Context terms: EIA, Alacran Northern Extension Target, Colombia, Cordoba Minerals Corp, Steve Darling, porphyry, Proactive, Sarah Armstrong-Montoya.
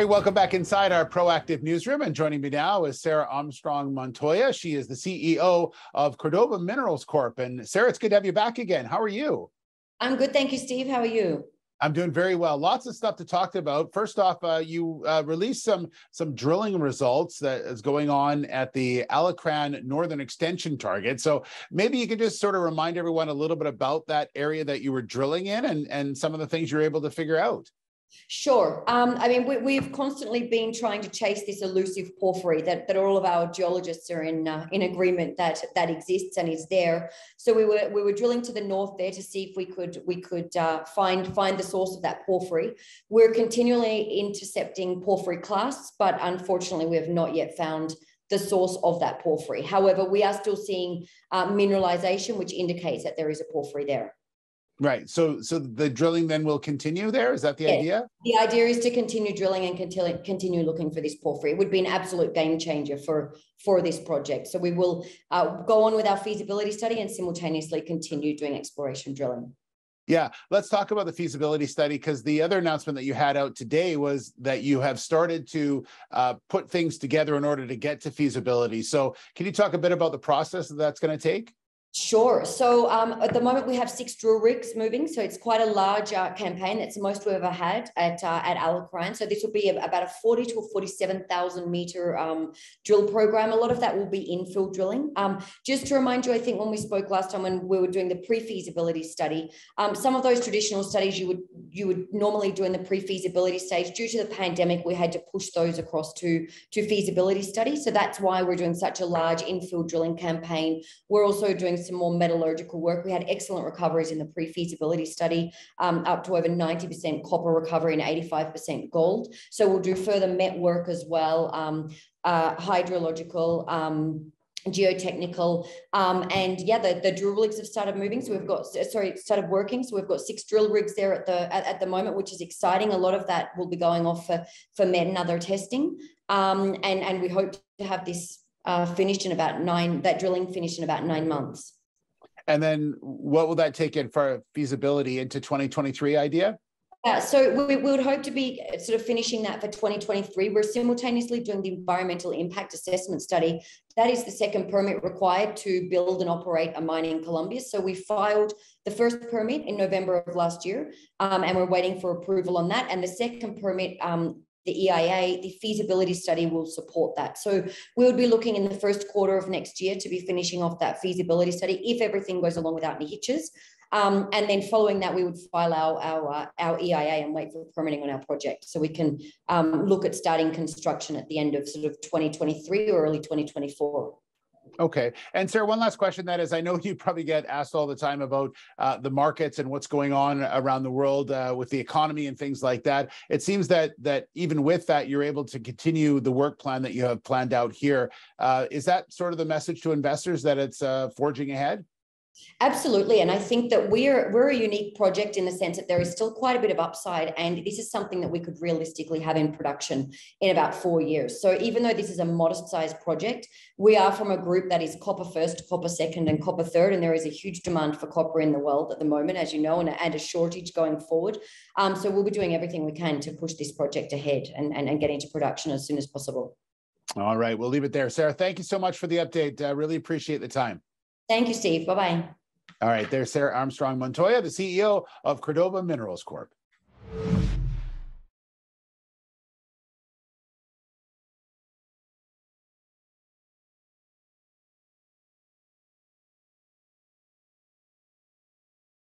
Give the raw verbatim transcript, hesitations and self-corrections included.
right, welcome back inside our Proactive newsroom. And joining me now is Sarah Armstrong-Montoya. She is the C E O of Cordoba Minerals Corp. And Sarah, it's good to have you back again. How are you? I'm good, thank you, Steve. How are you? I'm doing very well. Lots of stuff to talk about. First off, uh, you uh, released some some drilling results that is going on at the Alacran Northern Extension Target. So maybe you could just sort of remind everyone a little bit about that area that you were drilling in and, and some of the things you were able to figure out. Sure. Um, I mean, we, we've constantly been trying to chase this elusive porphyry that, that all of our geologists are in uh, in agreement that that exists and is there. So we were we were drilling to the north there to see if we could we could uh, find find the source of that porphyry. We're continually intercepting porphyry clasts, but unfortunately, we have not yet found the source of that porphyry. However, we are still seeing uh, mineralization, which indicates that there is a porphyry there. Right. So so the drilling then will continue there? Is that the yeah. idea? The idea is to continue drilling and continue, continue looking for this porphyry. It would be an absolute game changer for, for this project. So we will uh, go on with our feasibility study and simultaneously continue doing exploration drilling. Yeah, let's talk about the feasibility study, because the other announcement that you had out today was that you have started to uh, put things together in order to get to feasibility. So can you talk a bit about the process that that's going to take? Sure. So um, at the moment, we have six drill rigs moving. So it's quite a large uh, campaign. It's the most we've ever had at uh, at Alacran. So this will be about a forty to forty-seven thousand meter um, drill program. A lot of that will be infill drilling. Um, just to remind you, I think when we spoke last time when we were doing the pre-feasibility study, um, some of those traditional studies you would you would normally do in the pre-feasibility stage, due to the pandemic, we had to push those across to, to feasibility study. So that's why we're doing such a large infill drilling campaign. We're also doing some more metallurgical work. We had excellent recoveries in the pre-feasibility study, um, up to over ninety percent copper recovery and eighty-five percent gold. So we'll do further met work as well, um, uh, hydrological, um, geotechnical, um, and yeah, the, the drill rigs have started moving. So we've got, sorry, started working. So we've got six drill rigs there at the at, at the moment, which is exciting. A lot of that will be going off for, for met and other testing. Um, and, and we hope to have this Uh, finished in about nine, that drilling finished in about nine months. And then what will that take in for feasibility into twenty twenty-three idea? Yeah, so we, we would hope to be sort of finishing that for twenty twenty-three. We're simultaneously doing the environmental impact assessment study. That is the second permit required to build and operate a mine in Colombia. So we filed the first permit in November of last year, um, and we're waiting for approval on that. And the second permit, um, the E I A, the feasibility study will support that. So we would be looking in the first quarter of next year to be finishing off that feasibility study if everything goes along without any hitches. Um, and then following that, we would file our, our, uh, our E I A and wait for permitting on our project. So we can um, look at starting construction at the end of sort of twenty twenty-three or early twenty twenty-four. Okay. And Sarah, one last question. That is, I know you probably get asked all the time about uh, the markets and what's going on around the world uh, with the economy and things like that. It seems that that even with that, you're able to continue the work plan that you have planned out here. Uh, is that sort of the message to investors, that it's uh, forging ahead? Absolutely. And I think that we're we're a unique project in the sense that there is still quite a bit of upside. And this is something that we could realistically have in production in about four years. So even though this is a modest sized project, we are from a group that is copper first, copper second, and copper third. And there is a huge demand for copper in the world at the moment, as you know, and, and a shortage going forward. Um, so we'll be doing everything we can to push this project ahead and, and, and get into production as soon as possible. All right. We'll leave it there. Sarah, thank you so much for the update. I really appreciate the time. Thank you, Steve. Bye-bye. All right. There's Sarah Armstrong-Montoya, the C E O of Cordoba Minerals Corp.